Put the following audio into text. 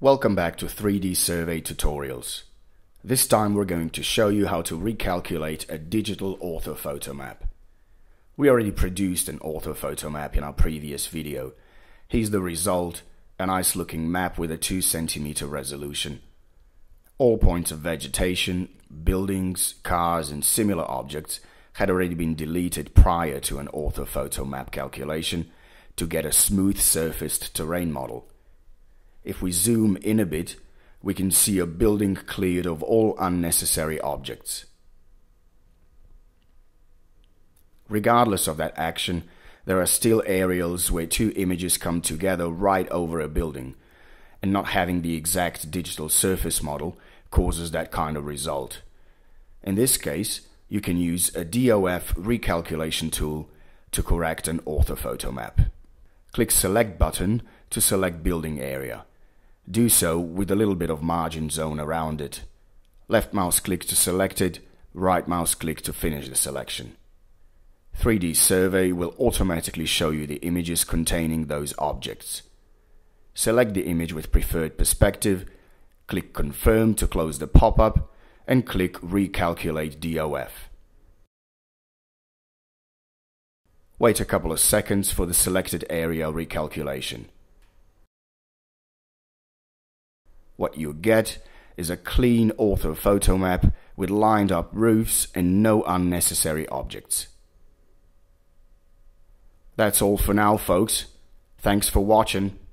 Welcome back to 3D Survey Tutorials. This time we're going to show you how to recalculate a digital orthophoto map. We already produced an orthophoto map in our previous video. Here's the result, a nice looking map with a 2 cm resolution. All points of vegetation, buildings, cars and similar objects had already been deleted prior to an orthophoto map calculation to get a smooth surfaced terrain model. If we zoom in a bit, we can see a building cleared of all unnecessary objects. Regardless of that action, there are still aerials where two images come together right over a building, and not having the exact digital surface model causes that kind of result. In this case, you can use a DOF recalculation tool to correct an orthophoto map. Click Select button to select building area. Do so with a little bit of margin zone around it. Left mouse click to select it, right mouse click to finish the selection. 3D Survey will automatically show you the images containing those objects. Select the image with preferred perspective, click Confirm to close the pop-up, and click Recalculate DOF. Wait a couple of seconds for the selected area recalculation. What you get is a clean orthophoto map with lined up roofs and no unnecessary objects. That's all for now, folks. Thanks for watching.